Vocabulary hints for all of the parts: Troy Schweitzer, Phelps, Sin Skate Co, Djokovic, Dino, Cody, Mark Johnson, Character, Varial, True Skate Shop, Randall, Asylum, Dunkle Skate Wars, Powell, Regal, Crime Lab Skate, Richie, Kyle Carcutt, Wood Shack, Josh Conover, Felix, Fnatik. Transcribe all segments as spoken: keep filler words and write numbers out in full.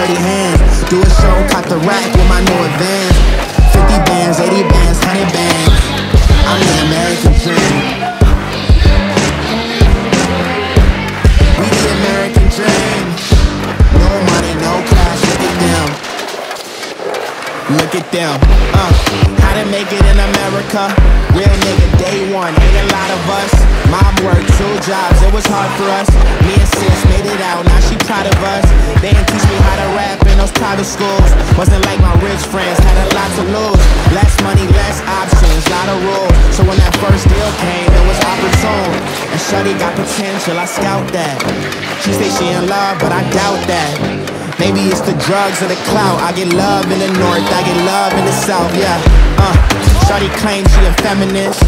dirty hand. Do a show, cop the rack with my new advance. fifty bands, eighty bands, one hundred bands. I'm the American dream. We the American dream. No money, no cash, look at them. Look at them. Uh, how to make it in America? Real nigga, day one, ain't a lot of us. Mom worked two jobs, it was hard for us. Me and sis made it out, now she proud of us. They didn't teach me how to rap in those private schools. Wasn't like my rich friends, had a lot to lose. Less money, less options, lot of rules. So when that first deal came, it was opportune. And shawty got potential, I scout that. She say she in love, but I doubt that. Maybe it's the drugs or the clout. I get love in the north, I get love in the south, yeah. Uh, shawty claims she a feminist.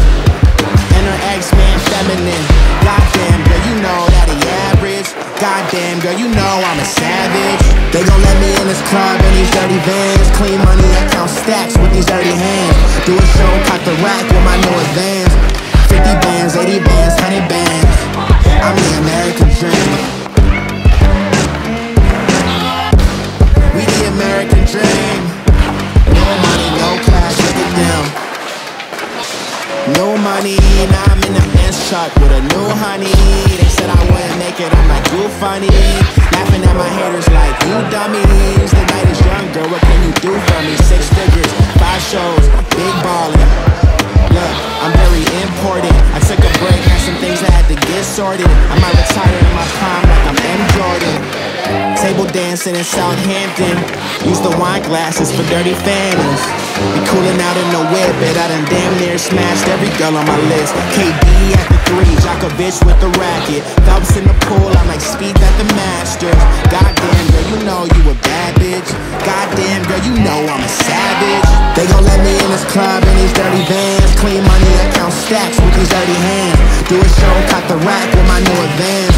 And her ex-man feminine. Goddamn girl, you know that he average. Goddamn girl, you know I'm a savage. They gon' let me in this club in these dirty vans. Clean money, I count stacks with these dirty hands. Do a show, pop the rack with my new advance. fifty bands, eighty bands, one hundred bands. I'm the American dream. We the American dream. No money, no class, look at them. No money, now I'm in the bench truck with a new honey. They said I wouldn't make it, I'm like, you funny. Laughing at my haters like, you dummies. The night is young, girl, what can you do for me? Six figures, five shows, big ballin'. Look, I'm very important. I took a break, had some things I had to get sorted. I might retire in my prime like I'm M. Jordan. Table dancing in Southampton. Use the wine glasses for dirty fannies. Be coolin' out in the whip, but I done damn near smashed every girl on my list. K D at the three, Djokovic with the racket. Phelps in the pool, I'm like Speed at the Masters. Goddamn girl, you know you a bad bitch. Goddamn girl, you know I'm a savage. They gon' let me in this club in these dirty vans. Clean money, I count stacks with these dirty hands. Do a show, cop the rack with my new advance.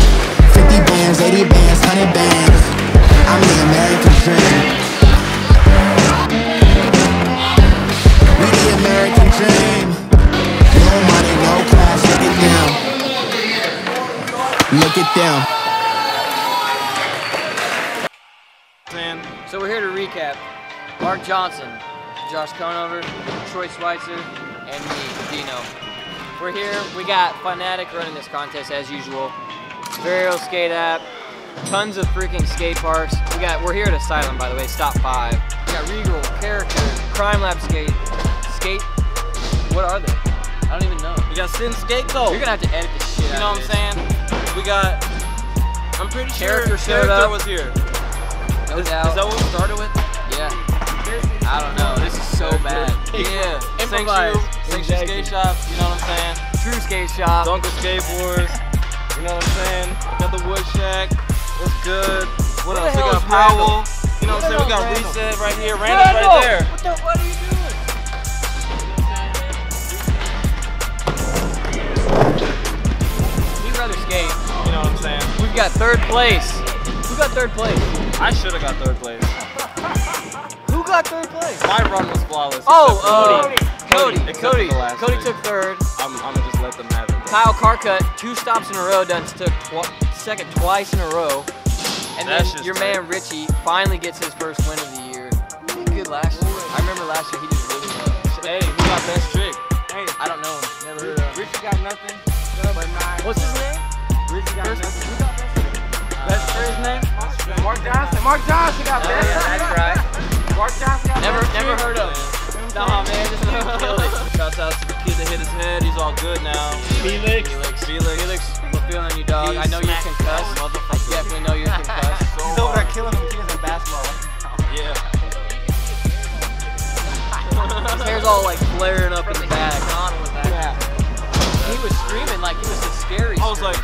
fifty bands, eighty bands, one hundred bands. I'm the American dream. American dream. No money, no class, look at them. Look at them. Sam, so we're here to recap. Mark Johnson, Josh Conover, Troy Schweitzer, and me, Dino. We're here, we got Fnatik running this contest as usual. Varial skate app, tons of freaking skate parks. We got, we're here at Asylum, by the way, stop five. We got Regal, Character, Crime Lab Skate. What are they? I don't even know. We got Sin Skate Co. You're gonna have to edit this shit. You know what I'm saying? We got. I'm pretty sure Character, Character was here. No is, doubt. Is that what we started with? Yeah. I don't know. This is so bad. Yeah. Improvise. Sin Skate Shop. You know what I'm saying? True Skate Shop. Dunkle Skate Wars. You know what I'm saying? We got the Wood Shack. What's good? What, what else? We got Powell. You know what I'm saying? We got Randall. Reset right here. Randall's Randall. Right there. What the? What are you doing? Skate, you know what I'm saying? We've got third place. Who got third place? I should have got third place. Who got third place? My run was flawless. Oh, uh, Cody. Cody. Cody. Cody, Cody took third. I'm, I'm gonna just let them have it. Kyle Carcutt, two stops in a row, done took tw second twice in a row. And That's then your man Richie finally gets his first win of the year. He did good last year. I remember last year he did really well. Hey, who got best trick? Hey, I don't know him. Never heard of him. Richie got nothing. What's his name? Richie got first, who got best uh, best for his name? Mark Johnson. Mark Johnson got oh, best. Yeah, that's right. Mark Johnson got never, best. Never never heard of him. Nah, man, this is kill it. Shouts out to the kid that hit his head. He's all good now. Felix. Felix. Felix. Felix. We're feeling you, dog. He's I know you're concussed. I definitely know you're concussed. So he's over there killing them kids in basketball. Yeah. His hair's all like flaring up in the back. Yeah. He was screaming like he was a scary. I was like,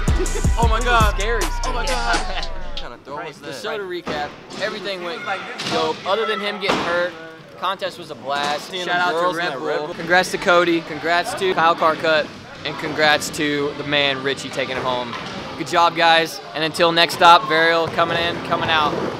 oh my god. Scary. Oh my god. What kind of throw was that? So to recap, everything went dope. Other than him getting hurt, the contest was a blast. Shout out to Red Bull. Congrats to Cody. Congrats to Kyle Carcutt. And congrats to the man Richie taking it home. Good job, guys. And until next stop, Varial coming in, coming out.